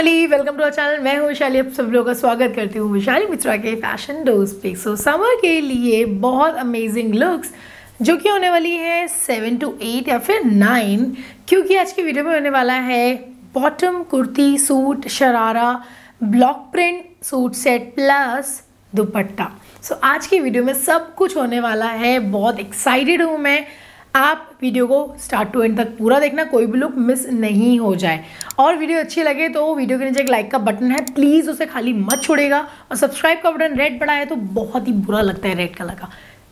Family, welcome to our channel. मैं हूँ वैशाली, आप सब लोगों का स्वागत करती हूँ वैशाली मित्रा के फैशन डोज पे। सो समर के लिए बहुत अमेजिंग लुक्स जो कि होने वाली है 7 to 8 या फिर 9, क्योंकि आज की वीडियो में होने वाला है bottom kurti suit, sharara, block print suit set plus dupatta. So आज की वीडियो में सब कुछ होने वाला है, बहुत एक्साइटेड हूँ मैं। आप वीडियो को स्टार्ट टू एंड तक पूरा देखना, कोई भी लुक मिस नहीं हो जाए। और वीडियो अच्छी लगे तो वीडियो के नीचे एक लाइक का बटन है, प्लीज़ उसे खाली मत छोड़ेगा। और सब्सक्राइब का बटन रेड पड़ा है तो बहुत ही बुरा लगता है, रेड कलर का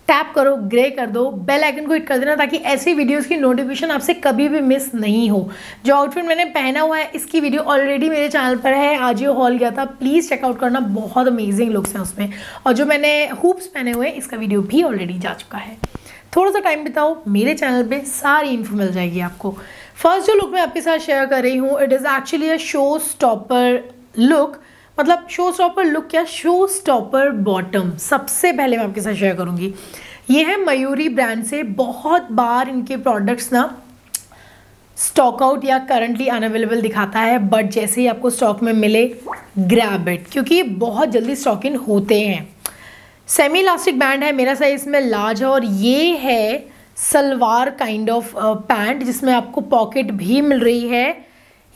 टैप करो, ग्रे कर दो, बेल आइकन को हिट कर देना ताकि ऐसी वीडियोस की नोटिफिकेशन आपसे कभी भी मिस नहीं हो। जो आउटफिट मैंने पहना हुआ है इसकी वीडियो ऑलरेडी मेरे चैनल पर है, आज ये हॉल गया था, प्लीज़ चेकआउट करना, बहुत अमेजिंग लुक्स हैं उसमें। और जो मैंने हुप्स पहने हुए हैं इसका वीडियो भी ऑलरेडी जा चुका है, थोड़ा सा टाइम बिताओ मेरे चैनल पे, सारी इन्फो मिल जाएगी आपको। फर्स्ट जो लुक मैं आपके साथ शेयर कर रही हूँ, it is actually a show stopper look, मतलब शो स्टॉपर लुक या शो स्टॉपर बॉटम सबसे पहले मैं आपके साथ शेयर करूँगी। ये है मयूरी ब्रांड से, बहुत बार इनके प्रोडक्ट्स ना स्टॉक आउट या करंटली अनअवेलेबल दिखाता है, बट जैसे ही आपको स्टॉक में मिले ग्रैब इट, क्योंकि ये बहुत जल्दी स्टॉक इन होते हैं। सेमी इलास्टिक बैंड है, मेरा साइज इसमें लार्ज है, और ये है सलवार काइंड ऑफ पैंट जिसमें आपको पॉकेट भी मिल रही है।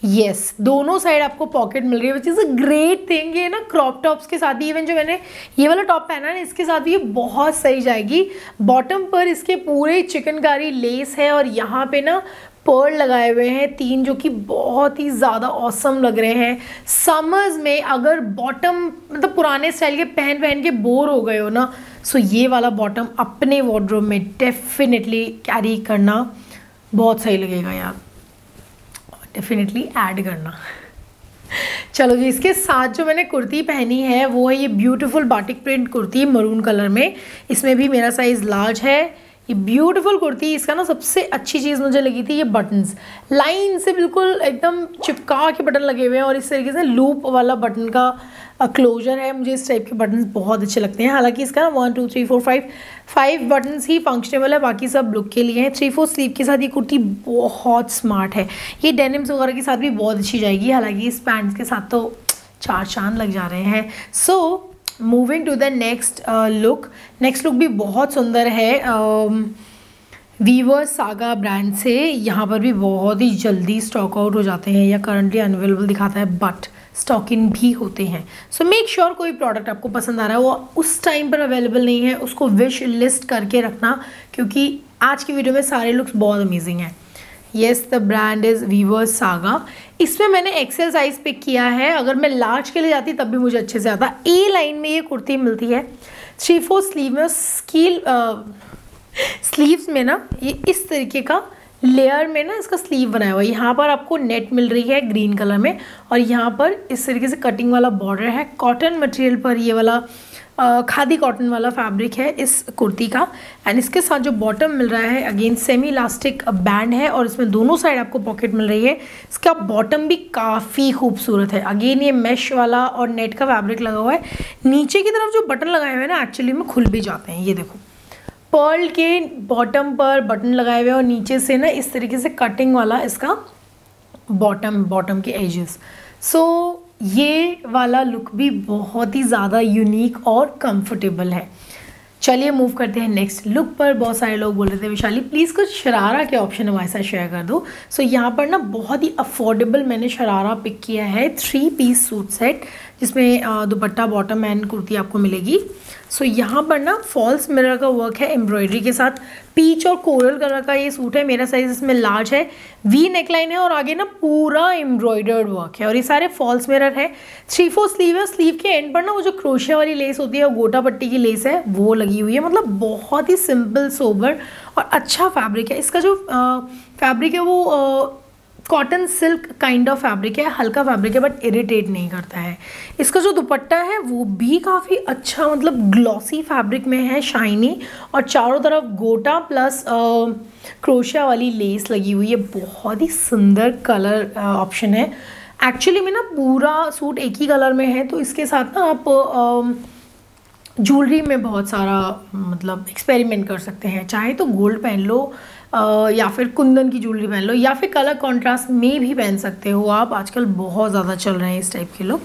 यस, दोनों साइड आपको पॉकेट मिल रही है, which is a great thing. ये ना क्रॉप टॉप्स के साथ ही, इवन जो मैंने ये वाला टॉप पहना है इसके साथ भी ये बहुत सही जाएगी। बॉटम पर इसके पूरे चिकनकारी लेस है, और यहाँ पे ना पर्ल लगाए हुए हैं 3 जो कि बहुत ही ज़्यादा ऑसम लग रहे हैं। समर्स में अगर बॉटम मतलब पुराने स्टाइल के पहन के बोर हो गए हो ना, सो ये वाला बॉटम अपने वार्डरोब में डेफिनेटली कैरी करना बहुत सही लगेगा यार, डेफिनेटली ऐड करना। चलो जी, इसके साथ जो मैंने कुर्ती पहनी है वो है ये beautiful batik print kurti maroon colour में, इसमें भी मेरा साइज़ लार्ज है। ये ब्यूटीफुल कुर्ती, इसका ना सबसे अच्छी चीज़ मुझे लगी थी ये बटन्स, लाइन से बिल्कुल एकदम चिपका के बटन लगे हुए हैं, और इस तरीके से लूप वाला बटन का क्लोजर है। मुझे इस टाइप के बटन्स बहुत अच्छे लगते हैं। हालांकि इसका ना 5 बटन्स ही फंक्शनेबल है, बाकी सब लुक के लिए हैं। 3/4 स्लीव के साथ ये कुर्ती बहुत स्मार्ट है, ये डेनिम्स वगैरह के साथ भी बहुत अच्छी जाएगी। हालाँकि इस पैंट्स के साथ तो 4 चांद लग जा रहे हैं। So moving to the next look. Next look भी बहुत सुंदर है, वीवर सागा ब्रांड से। यहाँ पर भी बहुत ही जल्दी स्टॉक आउट हो जाते हैं या करंटली अनअवेलेबल दिखाता है, बट स्टॉक इन भी होते हैं। सो मेक श्योर कोई प्रोडक्ट आपको पसंद आ रहा है वो उस टाइम पर अवेलेबल नहीं है, उसको विश लिस्ट करके रखना, क्योंकि आज की वीडियो में सारे लुक्स बहुत अमेजिंग हैं। Yes, the brand is Weaver saga. इसमें मैंने एक्सेल साइज़ पिक किया है, अगर मैं लार्ज के लिए जाती तब भी मुझे अच्छे से आता। ए लाइन में ये कुर्ती मिलती है, 3/4 स्लीव में, स्लीव्स में ना ये इस तरीके का लेयर में ना इसका स्लीव बनाया हुआ है। यहाँ पर आपको नेट मिल रही है ग्रीन कलर में, और यहाँ पर इस तरीके से कटिंग वाला बॉर्डर है। कॉटन मटेरियल पर ये वाला खादी कॉटन वाला फैब्रिक है इस कुर्ती का। एंड इसके साथ जो बॉटम मिल रहा है, अगेन सेमी इलास्टिक बैंड है, और इसमें दोनों साइड आपको पॉकेट मिल रही है। इसका बॉटम भी काफ़ी खूबसूरत है, अगेन ये मैश वाला और नेट का फैब्रिक लगा हुआ है। नीचे की तरफ जो बटन लगाए हुए हैं ना एक्चुअली में खुल भी जाते हैं, ये देखो पर्ल के बॉटम पर बटन लगाए हुए हैं, और नीचे से ना इस तरीके से कटिंग वाला इसका बॉटम के एजेस। सो ये वाला लुक भी बहुत ही ज़्यादा यूनिक और कंफर्टेबल है। चलिए मूव करते हैं नेक्स्ट लुक पर। बहुत सारे लोग बोल रहे थे वैशाली प्लीज़ कुछ शरारा के ऑप्शन हमारे साथ शेयर कर दो। सो यहाँ पर ना बहुत ही अफोर्डेबल मैंने शरारा पिक किया है, 3-piece सूट सेट जिसमें दुपट्टा, बॉटम एंड कुर्ती आपको मिलेगी। सो यहाँ पर ना फॉल्स मिरर का वर्क है एम्ब्रॉयडरी के साथ, पीच और कोरल कलर का ये सूट है, मेरा साइज इसमें लार्ज है। वी नेकलाइन है, और आगे ना पूरा एम्ब्रॉयडर्ड वर्क है, और ये सारे फॉल्स मिरर है। 3/4 स्लीव है, स्लीव के एंड पर ना वो जो क्रोशिया वाली लेस होती है और गोटा पट्टी की लेस है वो लगी हुई है। मतलब बहुत ही सिंपल, सोबर और अच्छा फैब्रिक है। इसका जो फैब्रिक है वो cotton silk kind of fabric है, हल्का फैब्रिक है बट इरिटेट नहीं करता है। इसका जो दुपट्टा है वो भी काफ़ी अच्छा, मतलब ग्लॉसी फैब्रिक में है, शाइनी, और चारों तरफ गोटा प्लस क्रोशिया वाली लेस लगी हुई है। बहुत ही सुंदर कलर ऑप्शन है। एक्चुअली में ना पूरा सूट एक ही कलर में है, तो इसके साथ ना आप ज्वेलरी में बहुत सारा मतलब एक्सपेरिमेंट कर सकते हैं। चाहे तो गोल्ड पहन लो या फिर कुंदन की ज्वेलरी पहन लो या फिर कलर कॉन्ट्रास्ट में भी पहन सकते हो आप। आजकल बहुत ज़्यादा चल रहे हैं इस टाइप के लोग।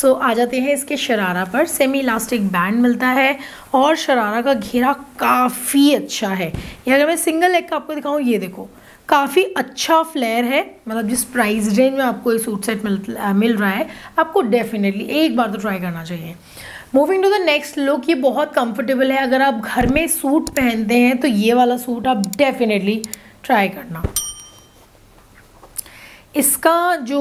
सो आ जाते हैं इसके शरारा पर। सेमी इलास्टिक बैंड मिलता है और शरारा का घेरा काफ़ी अच्छा है। ये अगर मैं सिंगल लेग का आपको दिखाऊँ, ये देखो काफ़ी अच्छा फ्लेयर है। मतलब जिस प्राइस रेंज में आपको ये सूट सेट मिल रहा है, आपको डेफिनेटली एक बार तो ट्राई करना चाहिए। Moving to the next look, ये बहुत कंफर्टेबल है। अगर आप घर में सूट पहनते हैं तो ये वाला सूट आप डेफिनेटली ट्राई करना। इसका जो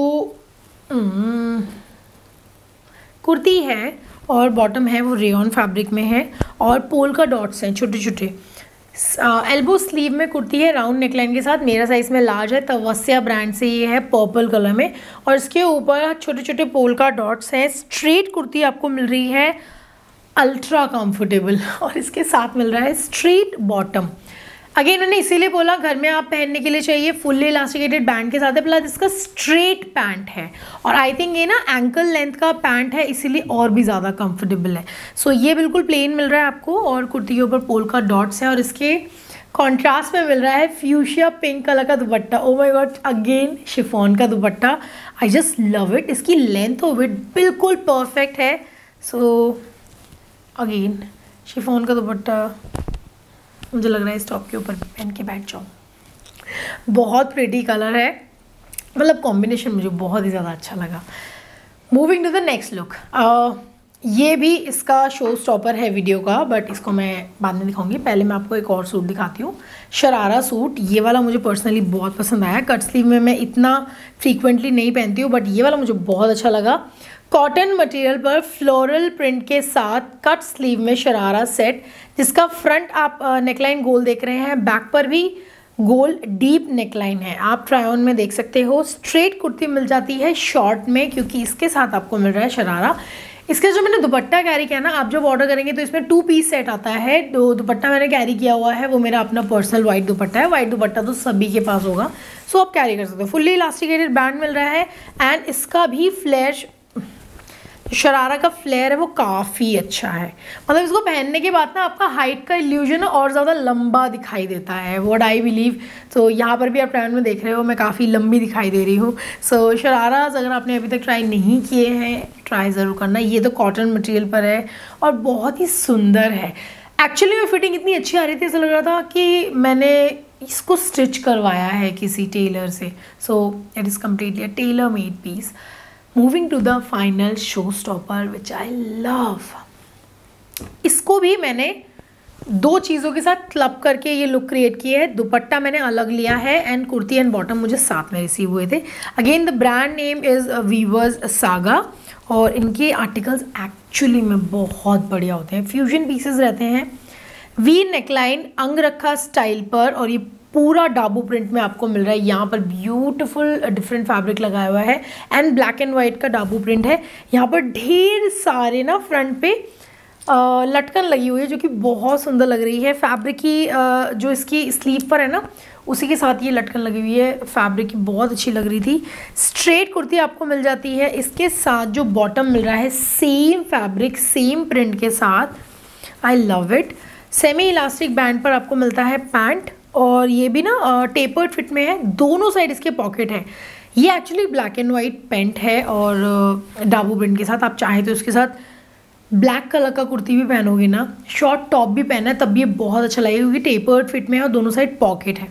कुर्ती है और बॉटम है वो रेयॉन फैब्रिक में है और पोल्का डॉट्स हैं छोटे छोटे। एल्बो स्लीव में कुर्ती है राउंड नेकलाइन के साथ। मेरा साइज़ में लार्ज है। तवस्या ब्रांड से ये है पर्पल कलर में और इसके ऊपर छोटे छोटे पोल्का डॉट्स हैं। स्ट्रेट कुर्ती आपको मिल रही है, अल्ट्रा कंफर्टेबल, और इसके साथ मिल रहा है स्ट्रेट बॉटम। अगेन मैंने इसीलिए बोला घर में आप पहनने के लिए चाहिए। फुल्ली इलास्टिकेटेड बैंड के साथ है, प्लस इसका स्ट्रेट पैंट है और आई थिंक ये ना एंकल लेंथ का पैंट है, इसीलिए और भी ज़्यादा कंफर्टेबल है। सो ये बिल्कुल प्लेन मिल रहा है आपको और कुर्ती के ऊपर पोल्का डॉट्स हैं और इसके कॉन्ट्रास्ट में मिल रहा है फ्यूशिया पिंक कलर का dupatta. Oh my god, again chiffon का dupatta. I just love it. इसकी लेंथ और विड्थ बिल्कुल परफेक्ट है। सो अगेन शिफॉन का दुपट्टा, मुझे लग रहा है इस टॉप के ऊपर पहन के बैठ जाऊँ। बहुत प्रिटी कलर है, मतलब कॉम्बिनेशन मुझे बहुत ही ज़्यादा अच्छा लगा। Moving to the next look, ये भी इसका शो स्टॉपर है वीडियो का, बट इसको मैं बाद में दिखाऊंगी। पहले मैं आपको एक और सूट दिखाती हूँ, शरारा सूट। ये वाला मुझे पर्सनली बहुत पसंद आया। कट स्लीव में मैं इतना फ्रीक्वेंटली नहीं पहनती हूँ, बट ये वाला मुझे बहुत अच्छा लगा। कॉटन मटेरियल पर फ्लोरल प्रिंट के साथ कट स्लीव में शरारा सेट, जिसका फ्रंट आप नेकलाइन गोल देख रहे हैं, बैक पर भी गोल डीप नेकलाइन है। आप ट्राई ऑन में देख सकते हो। स्ट्रेट कुर्ती मिल जाती है शॉर्ट में, क्योंकि इसके साथ आपको मिल रहा है शरारा। इसका जो मैंने दुपट्टा कैरी किया ना, आप जब ऑर्डर करेंगे तो इसमें 2 पीस सेट आता है। जो दुपट्टा मैंने कैरी किया हुआ है वो मेरा अपना पर्सनल वाइट दुपट्टा है। वाइट दुपट्टा तो सभी के पास होगा, सो आप कैरी कर सकते हो। फुल्ली इलास्टिकेटेड बैंड मिल रहा है एंड इसका भी फ्लेयर, शरारा का फ्लेयर है वो काफ़ी अच्छा है। मतलब इसको पहनने के बाद ना आपका हाइट का इल्यूजन और ज़्यादा लंबा दिखाई देता है, व्हाट आई बिलीव। तो यहाँ पर भी आप ट्रायल में देख रहे हो मैं काफ़ी लंबी दिखाई दे रही हूँ। सो शरारा अगर आपने अभी तक ट्राई नहीं किए हैं, ट्राई ज़रूर करना। ये तो कॉटन मटेरियल पर है और बहुत ही सुंदर है। एक्चुअली में फिटिंग इतनी अच्छी आ रही थी, ऐसा लग रहा था कि मैंने इसको स्टिच करवाया है किसी टेलर से। So it is completely a tailor made piece. Moving to the final show stopper which I love. इसको भी मैंने 2 चीज़ों के साथ क्लब करके ये लुक क्रिएट किया है। दुपट्टा मैंने अलग लिया है एंड कुर्ती एंड बॉटम मुझे साथ में रिसीव हुए थे। Again the brand name is viewers saga और इनके आर्टिकल्स एक्चुअली में बहुत बढ़िया होते हैं। फ्यूजन पीसेस रहते हैं। वी नेकलाइन अंगरखा स्टाइल पर और ये पूरा डाबू प्रिंट में आपको मिल रहा है। यहाँ पर ब्यूटीफुल डिफरेंट फैब्रिक लगाया हुआ है एंड ब्लैक एंड वाइट का डाबू प्रिंट है। यहाँ पर ढेर सारे ना फ्रंट पे लटकन लगी हुई है जो कि बहुत सुंदर लग रही है। फैब्रिक की जो इसकी स्लीव पर है ना, उसी के साथ ये लटकन लगी हुई है। फैब्रिक की बहुत अच्छी लग रही थी। स्ट्रेट कुर्ती आपको मिल जाती है। इसके साथ जो बॉटम मिल रहा है सेम फैब्रिक सेम प्रिंट के साथ, I love it. Semi elastic band पर आपको मिलता है पैंट और ये भी ना टेपर्ड फिट में है। दोनों साइड इसके पॉकेट हैं। ये actually black and white pant है और डाबू प्रिंट के साथ। आप चाहे तो इसके साथ ब्लैक कलर का कुर्ती भी पहनोगे ना, शॉर्ट टॉप भी पहना है तब ये बहुत अच्छा लगेगा, क्योंकि टेपर्ड फिट में है और दोनों साइड पॉकेट है।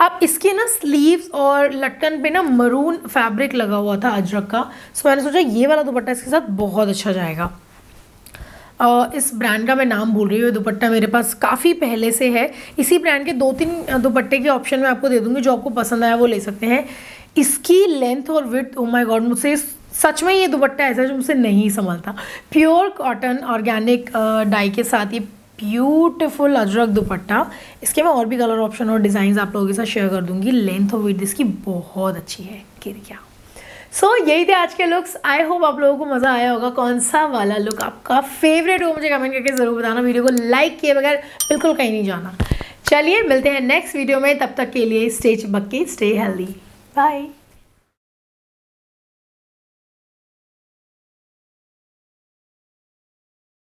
अब इसके ना स्लीव्स और लटकन पे ना मरून फैब्रिक लगा हुआ था अजरक का। सो मैंने सोचा ये वाला दुपट्टा इसके साथ बहुत अच्छा जाएगा। इस ब्रांड का मैं नाम भूल रही हूँ। दुपट्टा मेरे पास काफ़ी पहले से है। इसी ब्रांड के 2-3 दुपट्टे के ऑप्शन मैं आपको दे दूँगी, जो आपको पसंद आया वो ले सकते हैं। इसकी लेंथ और विड्थ, ओ माय गॉड, मुझसे सच में ये दुपट्टा ऐसा है जो मुझसे नहीं संभलता। प्योर कॉटन ऑर्गेनिक डाई के साथ ये ब्यूटीफुल अजरक दुपट्टा। इसके मैं और भी कलर ऑप्शन और डिज़ाइन आप लोगों के साथ शेयर कर दूँगी। लेंथ और विड्थ इसकी बहुत अच्छी है। क्या सो यही थे आज के लुक्स। आई होप आप लोगों को मज़ा आया होगा। कौन सा वाला लुक आपका फेवरेट हो मुझे कमेंट करके ज़रूर बताना। वीडियो को लाइक किए बगैर बिल्कुल कहीं नहीं जाना। चलिए मिलते हैं नेक्स्ट वीडियो में, तब तक के लिए स्टे चिपक के स्टे हेल्दी, बाय।